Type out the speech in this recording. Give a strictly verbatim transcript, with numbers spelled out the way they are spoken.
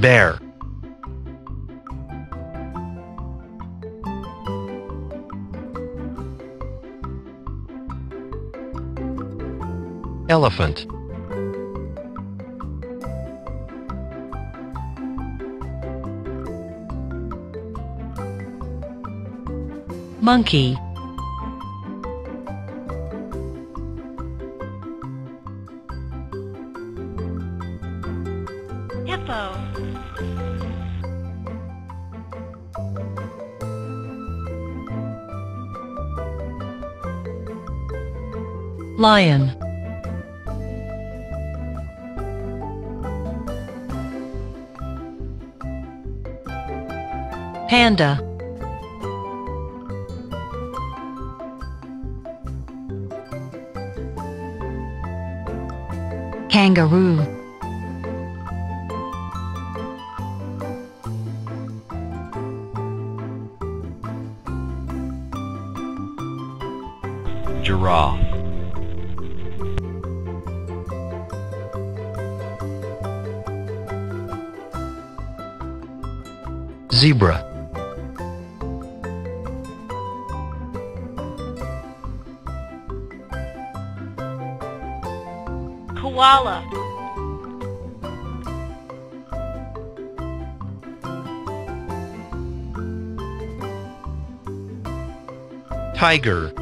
bear. Elephant. Monkey. Hippo. Lion. Panda. Kangaroo. Giraffe. Zebra. Koala. Tiger.